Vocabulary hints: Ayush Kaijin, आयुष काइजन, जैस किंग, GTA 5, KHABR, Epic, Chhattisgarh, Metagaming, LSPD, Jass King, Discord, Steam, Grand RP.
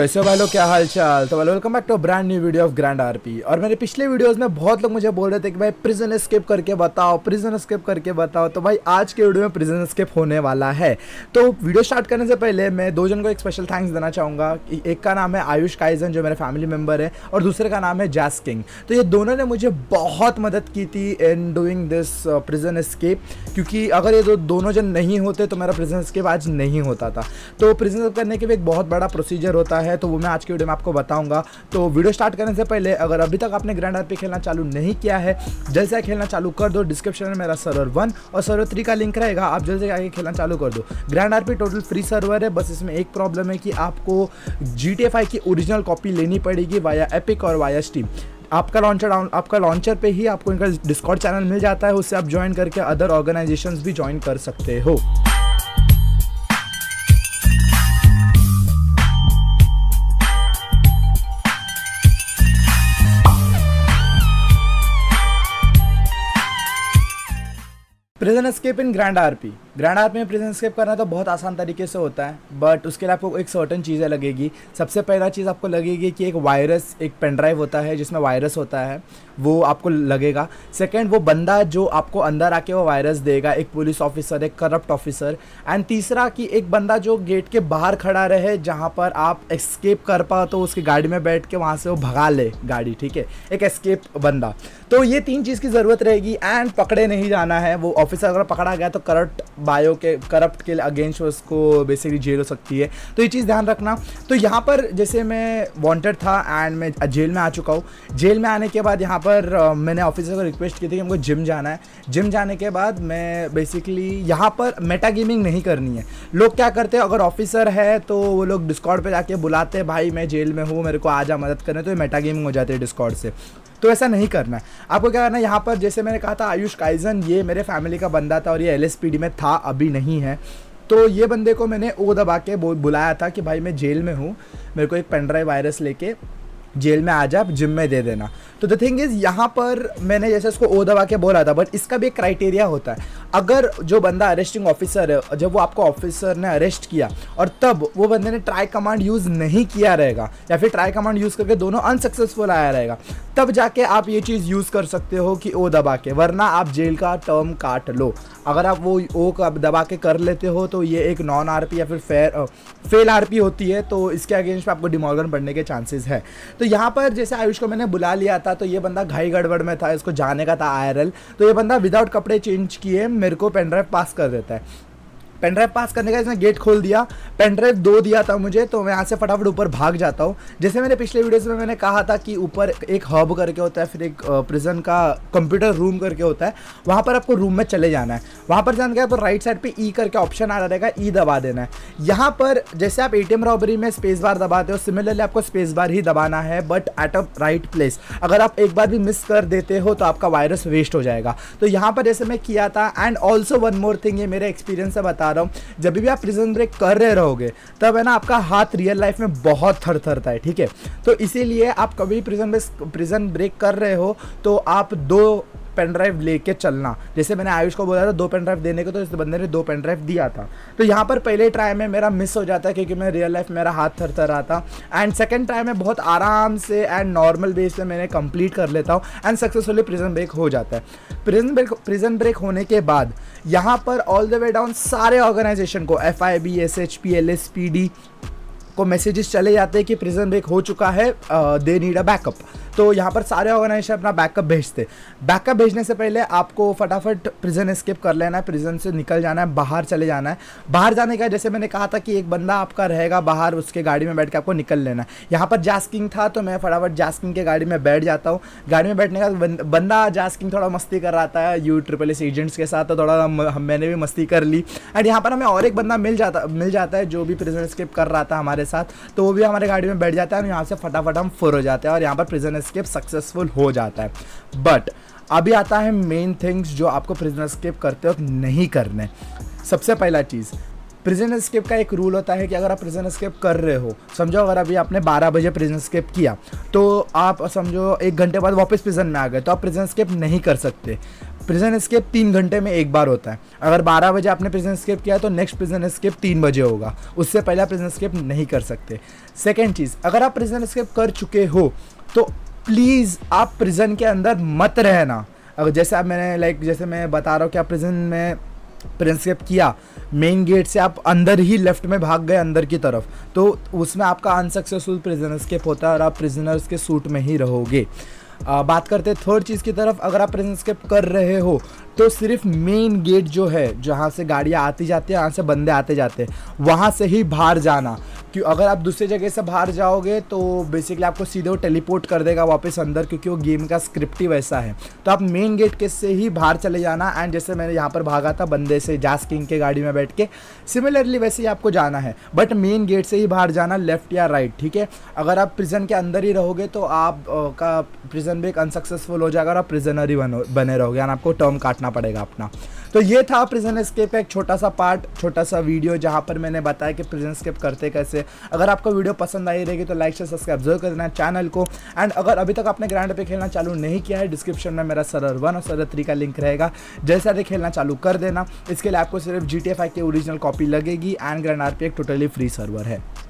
कैसे हो भाई लोग, क्या हाल चाल। तो welcome back to brand new video of grand RP. और मेरे पिछले वीडियोस में बहुत लोग मुझे बोल रहे थे कि भाई प्रिजन एस्केप करके बताओ, प्रिजन एस्केप करके बताओ। तो भाई आज के वीडियो में प्रिजन एस्केप होने वाला है। तो वीडियो स्टार्ट करने से पहले मैं दो जन को एक स्पेशल थैंक्स देना चाहूँगा। एक का नाम है आयुष काइजन जो मेरे फैमिली मेम्बर है, और दूसरे का नाम है जैस किंग। तो ये दोनों ने मुझे बहुत मदद की थी in doing this prison escape, क्योंकि अगर ये दोनों जन नहीं होते तो मेरा प्रिजन एस्केप आज नहीं होता था। तो प्रिजन एस्केप करने के लिए एक बहुत बड़ा प्रोसीजर होता है, तो वो मैं आज के वीडियो में आपको बताऊंगा। तो वीडियो स्टार्ट करने से पहले अगर अभी तक आपने ग्रैंड आरपी खेलना चालू नहीं किया है, जल्द से खेलना चालू कर दो। डिस्क्रिप्शन में मेरा सर्वर 1 और सर्वर 3 का लिंक रहेगा, आप जल्द से आगे खेलना चालू कर दो। Grand RP total free server है, बस इसमें एक प्रॉब्लम है कि आपको GTA 5 की ओरिजिनल कॉपी लेनी पड़ेगी वाया एपिक और वाया स्टीम। आपका लॉन्चर पे ही आपको इनका डिस्कॉर्ड चैनल मिल जाता है, उससे आप ज्वाइन करके अदर ऑर्गेनाइजेशंस भी ज्वाइन कर सकते हो। Prison escape in grand RP. Grand RP में प्रिजन एस्केप करना तो बहुत आसान तरीके से होता है, बट उसके लिए आपको एक सर्टेन चीज़ें लगेगी। सबसे पहला चीज़ आपको लगेगी कि एक वायरस, एक पेनड्राइव होता है जिसमें वायरस होता है, वो आपको लगेगा। सेकंड, वो बंदा जो आपको अंदर आके वो वायरस देगा, एक पुलिस ऑफिसर, एक करप्ट ऑफिसर। एंड तीसरा कि एक बंदा जो गेट के बाहर खड़ा रहे, जहाँ पर आप एस्केप कर पाओ, तो उसकी गाड़ी में बैठ के वहाँ से वो भगा ले गाड़ी, ठीक है, एक एस्केप बंदा। तो ये 3 चीज़ की ज़रूरत रहेगी। एंड पकड़े नहीं जाना है, वो ऑफिसर अगर पकड़ा गया तो करप्ट के अगेंस्ट उसको बेसिकली जेल हो सकती है, तो ये चीज़ ध्यान रखना। तो यहाँ पर जैसे मैं वांटेड था एंड मैं जेल में आ चुका हूँ। जेल में आने के बाद यहाँ पर मैंने ऑफिसर को रिक्वेस्ट की थी कि हमको जिम जाना है। जिम जाने के बाद मैं बेसिकली यहाँ पर मेटा गेमिंग नहीं करनी है। लोग क्या करते हैं, अगर ऑफिसर है तो वो लोग डिस्कॉर्ड पर जाके बुलाते हैं, भाई मैं जेल में हूँ, मेरे को आ जा मदद करें, तो ये मेटा गेमिंग हो जाती है डिस्कॉर्ड से। तो ऐसा नहीं करना है। आपको क्या करना है, यहाँ पर जैसे मैंने कहा था आयुष काइजन, ये मेरे फैमिली का बंदा था और ये LSPD में था, अभी नहीं है। तो ये बंदे को मैंने ओ दबा के बुलाया था कि भाई मैं जेल में हूँ, मेरे को एक पेनड्राइव वायरस लेके जेल में आ जा, जिम में दे देना। तो द थिंग इज़, यहाँ पर मैंने जैसे उसको ओ दबा के बोला था, बट इसका भी एक क्राइटेरिया होता है। अगर जो बंदा अरेस्टिंग ऑफिसर है, जब वो आपको ऑफिसर ने अरेस्ट किया और तब वो बंदे ने ट्राई कमांड यूज़ नहीं किया रहेगा, या फिर ट्राई कमांड यूज़ करके दोनों अनसक्सेसफुल आया रहेगा, तब जाके आप ये चीज़ यूज़ कर सकते हो कि ओ दबा के, वरना आप जेल का टर्म काट लो। अगर आप वो ओ दबा के कर लेते हो तो ये एक नॉन आरपी या फिर फेल आरपी होती है, तो इसके अगेंस्ट में आपको डिमॉर्गन पड़ने के चांसेस है। तो यहाँ पर जैसे आयुष को मैंने बुला लिया था, तो ये बंदा घाई गड़बड़ में था, इसको जाने का था IRL। तो ये बंदा विदाउट कपड़े चेंज किए मेरे को पेनड्राइव पास कर देता है। पेनड्राइव पास करने का इसने गेट खोल दिया, पेनड्राइव 2 दिया था मुझे, तो मैं यहाँ से फटाफट ऊपर भाग जाता हूँ। जैसे मेरे पिछले वीडियोस में मैंने कहा था कि ऊपर एक हब करके होता है, फिर एक प्रिजन का कंप्यूटर रूम करके होता है, वहाँ पर आपको रूम में चले जाना है। वहाँ पर जाने के बाद राइट साइड पे ई करके ऑप्शन आ रहा रहेगा, ई दबा देना है। यहाँ पर जैसे आप ATM रॉबरी में स्पेस बार दबाते हो, सिमिलरली आपको स्पेस बार ही दबाना है, but at a right place. अगर आप एक बार भी मिस कर देते हो तो आपका वायरस वेस्ट हो जाएगा। तो यहाँ पर जैसे मैं किया था। एंड ऑल्सो 1 मोर थिंग, ये मेरे एक्सपीरियंस से बता रहा हूं, जब भी आप प्रिजन ब्रेक कर रहे रहोगे तब है ना आपका हाथ रियल लाइफ में बहुत थरथरता है, ठीक है। तो इसीलिए आप कभी प्रिजन ब्रेक कर रहे हो तो आप 2 पेनड्राइव लेके चलना। जैसे मैंने आयुष को बोला था 2 पेनड्राइव देने को, तो इस बंदे ने 2 पेनड्राइव दिया था। तो यहाँ पर पहले ट्राई में मेरा मिस हो जाता है क्योंकि मैं रियल लाइफ मेरा हाथ थरथर रहा था। एंड सेकंड ट्राई में बहुत आराम से एंड नॉर्मल बेस पे मैंने कंप्लीट कर लेता हूँ एंड सक्सेसफुली प्रिजन ब्रेक हो जाता है। प्रिजन ब्रेक होने के बाद यहाँ पर ऑल द वे डाउन सारे ऑर्गेनाइजेशन को FIBSH PLSPD को मैसेजेस चले जाते हैं कि प्रिजन ब्रेक हो चुका है, दे नीड अ बैकअप। तो यहाँ पर सारे ऑर्गेनाइजेशन अपना बैकअप भेजते। बैकअप भेजने से पहले आपको फटाफट प्रिजन एस्केप कर लेना है, प्रिजन से निकल जाना है, बाहर चले जाना है। बाहर जाने का जैसे मैंने कहा था कि एक बंदा आपका रहेगा बाहर, उसके गाड़ी में बैठ के आपको निकल लेना है। यहाँ पर जैस किंग था, तो मैं फटाफट जैस किंग के गाड़ी में बैठ जाता हूँ। गाड़ी में बैठने का बंदा जैस किंग थोड़ा मस्ती कर रहा था U SSS एजेंट्स के साथ, तो थोड़ा मैंने भी मस्ती कर ली। एंड यहाँ पर हमें और एक बंदा मिल जाता है जो भी प्रिजन एस्केप कर रहा था हमारे साथ, तो वो भी हमारे गाड़ी में बैठ जाता है और यहाँ से फटाफट हम फुर हो जाते हैं और यहाँ पर प्रिजन एस्केप सक्सेसफुल हो जाता है। बट अभी आता है मेन थिंग्स जो आपको प्रिजन एस्केप करते वक्त नहीं करने। सबसे पहला चीज़, प्रिजन एस्केप का एक रूल होता है कि अगर आप प्रिजन एस्केप कर रहे हो, समझो अगर अभी आपने 12 बजे प्रिजन एस्केप किया, तो आप समझो 1 घंटे बाद वापस प्रिजन में आ गए, तो आप प्रिजन एस्केप नहीं कर सकते। प्रिजन एस्केप 3 घंटे में एक बार होता है। अगर 12 बजे आपने प्रिजन एस्केप किया तो नेक्स्ट प्रिजन एस्केप 3 बजे होगा, उससे पहले आप प्रिजन एस्केप नहीं कर सकते। सेकेंड चीज़, अगर आप प्रिजन एस्केप कर चुके हो तो प्लीज़ आप प्रिजन के अंदर मत रहना। अगर जैसे आप जैसे मैं बता रहा हूँ कि आप प्रिजन में प्रिजनस्केप किया, मेन गेट से आप अंदर ही लेफ्ट में भाग गए अंदर की तरफ, तो उसमें आपका अनसक्सेसफुल प्रिजनस्केप होता है और आप प्रिजनर्स के सूट में ही रहोगे। बात करते हैं थर्ड चीज़ की तरफ। अगर आप प्रिजनस्केप कर रहे हो तो सिर्फ मेन गेट जो है, जहाँ से गाड़ियाँ आती जाती है, यहाँ से बंदे आते जाते हैं, वहाँ से ही बाहर जाना। क्यों, अगर आप दूसरी जगह से बाहर जाओगे तो बेसिकली आपको सीधे वो टेलीपोर्ट कर देगा वापस अंदर, क्योंकि वो गेम का स्क्रिप्ट ही वैसा है। तो आप मेन गेट के से ही बाहर चले जाना। एंड जैसे मैंने यहाँ पर भागा था बंदे से, जास किंग के गाड़ी में बैठ के, सिमिलरली वैसे ही आपको जाना है, बट मेन गेट से ही बाहर जाना, लेफ्ट या राइट, ठीक है। अगर आप प्रिजन के अंदर ही रहोगे तो आपका प्रिजन भी एक अनसक्सेसफुल हो जाएगा और आप प्रिजनर ही बने रहोगे, यानी आपको टर्म काटना पड़ेगा अपना। तो ये था प्रिजन एस्केप का एक छोटा सा पार्ट, छोटा सा वीडियो, जहाँ पर मैंने बताया कि प्रिजन एस्केप करते कैसे। अगर आपको वीडियो पसंद आई रहेगी तो लाइक से सब्सक्राइब जरूर कर देना चैनल को। एंड अगर अभी तक आपने ग्रैंड पे खेलना चालू नहीं किया है, डिस्क्रिप्शन में मेरा सर्वर 1 और सर्वर 3 का लिंक रहेगा, जैसे आधे खेलना चालू कर देना। इसके लिए आपको सिर्फ GTA 5 की ओरिजिनल कॉपी लगेगी। एंड ग्रैंड RP एक टोटली फ्री सर्वर है।